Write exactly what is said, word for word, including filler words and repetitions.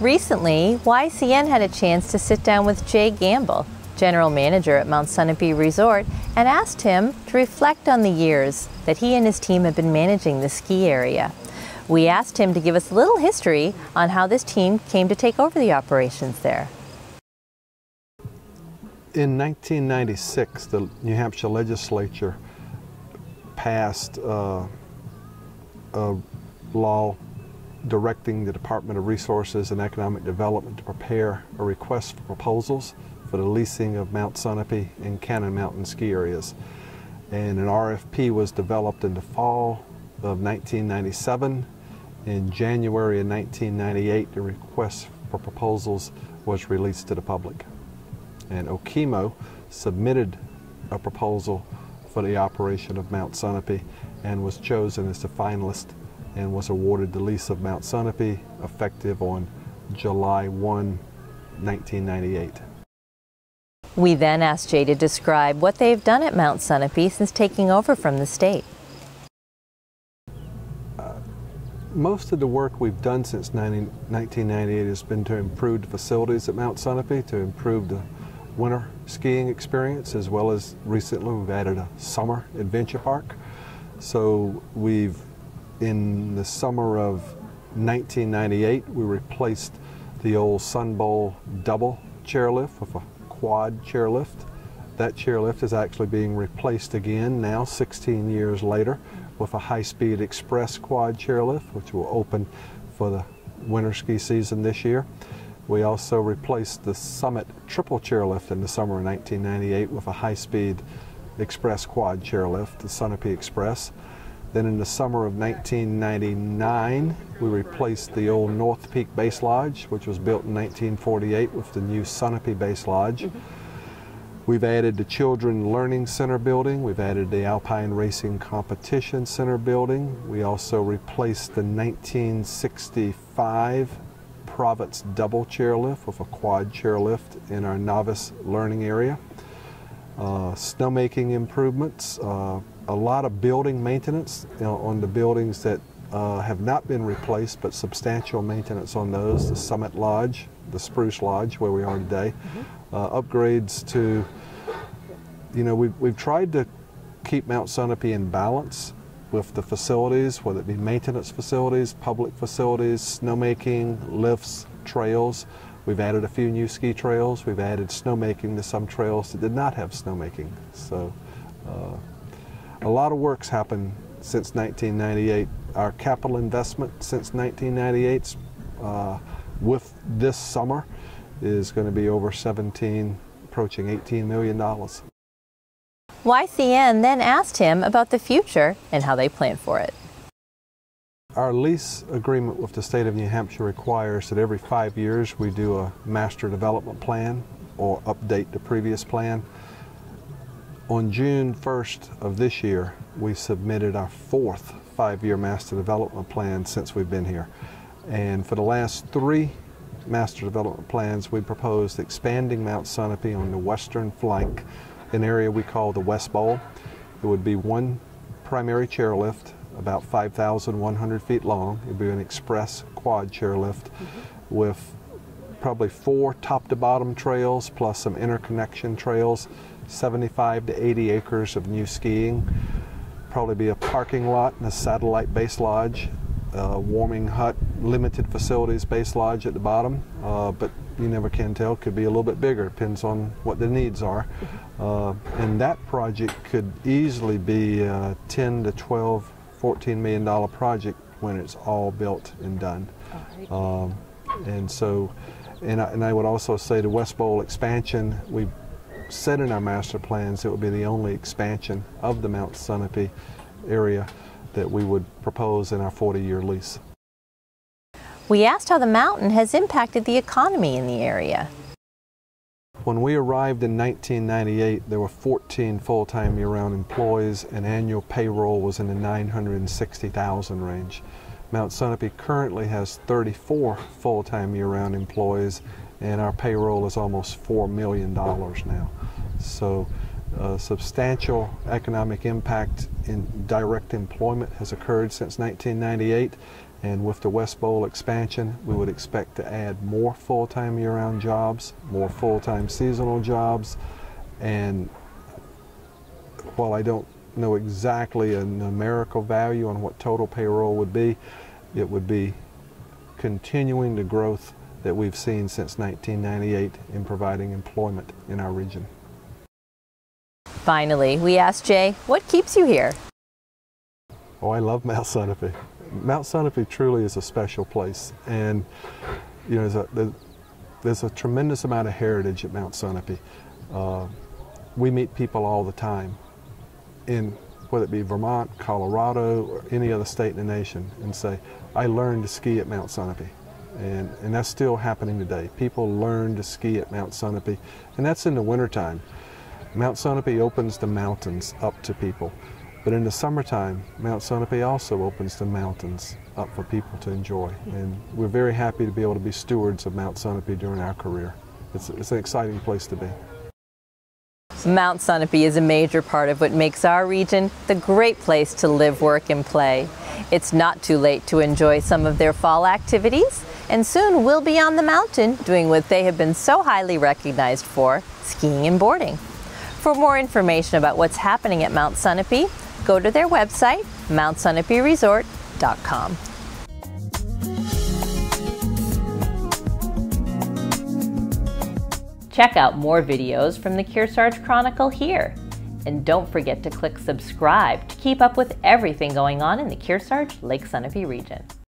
Recently, Y C N had a chance to sit down with Jay Gamble, general manager at Mount Sunapee Resort, and asked him to reflect on the years that he and his team have been managing the ski area. We asked him to give us a little history on how this team came to take over the operations there. In nineteen ninety-six, the New Hampshire legislature passed uh, a law directing the Department of Resources and Economic Development to prepare a request for proposals for the leasing of Mount Sunapee and Cannon Mountain ski areas. And an R F P was developed in the fall of nineteen ninety-seven. In January of nineteen ninety-eight, the request for proposals was released to the public. And Okemo submitted a proposal for the operation of Mount Sunapee and was chosen as the finalist and was awarded the lease of Mount Sunapee effective on July first, nineteen ninety-eight. We then asked Jay to describe what they've done at Mount Sunapee since taking over from the state. Uh, most of the work we've done since nineteen ninety-eight has been to improve the facilities at Mount Sunapee, to improve the winter skiing experience, as well as recently we've added a summer adventure park. So we've, in the summer of nineteen ninety-eight, we replaced the old Sun Bowl double chairlift with a quad chairlift. That chairlift is actually being replaced again now, sixteen years later, with a high-speed express quad chairlift, which will open for the winter ski season this year. We also replaced the Summit triple chairlift in the summer of nineteen ninety-eight with a high-speed express quad chairlift, the Sunapee Express. Then in the summer of nineteen ninety-nine, we replaced the old North Peak Base Lodge, which was built in nineteen forty-eight, with the new Sunapee Base Lodge. Mm-hmm. We've added the Children Learning Center building. We've added the Alpine Racing Competition Center building. We also replaced the nineteen sixty-five Province double chairlift with a quad chairlift in our novice learning area. Uh, snowmaking improvements. Uh, a lot of building maintenance, you know, on the buildings that uh, have not been replaced, but substantial maintenance on those, the Summit Lodge, the Spruce Lodge, where we are today. Mm-hmm. uh, upgrades to, you know, we've, we've tried to keep Mount Sunapee in balance with the facilities, whether it be maintenance facilities, public facilities, snowmaking, lifts, trails. We've added a few new ski trails. We've added snowmaking to some trails that did not have snowmaking. So. Uh, A lot of work's happened since nineteen ninety-eight. Our capital investment since nineteen ninety-eight, uh, with this summer, is going to be over seventeen, approaching eighteen million dollars. Y C N then asked him about the future and how they plan for it. Our lease agreement with the state of New Hampshire requires that every five years we do a master development plan or update the previous plan. On June first of this year, we submitted our fourth five-year master development plan since we've been here. And for the last three master development plans, we proposed expanding Mount Sunapee on the western flank, an area we call the West Bowl. It would be one primary chairlift, about five thousand one hundred feet long. It would be an express quad chairlift mm-hmm. with probably four top-to-bottom trails plus some interconnection trails. seventy-five to eighty acres of new skiing, probably be a parking lot and a satellite base lodge, a warming hut, limited facilities base lodge at the bottom, uh, but you never can tell, could be a little bit bigger, depends on what the needs are. Uh, and that project could easily be a ten to twelve, fourteen million dollar project when it's all built and done. Um, and so, and I, and I would also say the West Bowl expansion, we said in our master plans it would be the only expansion of the Mount Sunapee area that we would propose in our forty-year lease. We asked how the mountain has impacted the economy in the area. When we arrived in nineteen ninety-eight, there were fourteen full-time year-round employees, and annual payroll was in the nine hundred sixty thousand range. Mount Sunapee currently has thirty-four full-time year-round employees, and our payroll is almost four million dollars now. So uh, substantial economic impact in direct employment has occurred since nineteen ninety-eight, And with the West Bowl expansion, we would expect to add more full-time year-round jobs, more full-time seasonal jobs. And while I don't know exactly a numerical value on what total payroll would be, it would be continuing the growth that we've seen since nineteen ninety-eight in providing employment in our region. Finally, we asked Jay, what keeps you here? Oh, I love Mount Sunapee. Mount Sunapee truly is a special place, and you know, there's a, there's a tremendous amount of heritage at Mount Sunapee. Uh, we meet people all the time, in whether it be Vermont, Colorado, or any other state in the nation, and say, I learned to ski at Mount Sunapee. And, and that's still happening today. People learn to ski at Mount Sunapee, and that's in the wintertime. Mount Sunapee opens the mountains up to people. But in the summertime, Mount Sunapee also opens the mountains up for people to enjoy. And we're very happy to be able to be stewards of Mount Sunapee during our career. It's, it's an exciting place to be. Mount Sunapee is a major part of what makes our region the great place to live, work, and play. It's not too late to enjoy some of their fall activities, and soon we'll be on the mountain doing what they have been so highly recognized for, skiing and boarding. For more information about what's happening at Mount Sunapee, go to their website, Mount Sunapee Resort dot com. Check out more videos from the Kearsarge Chronicle here. And don't forget to click subscribe to keep up with everything going on in the Kearsarge Lake Sunapee region.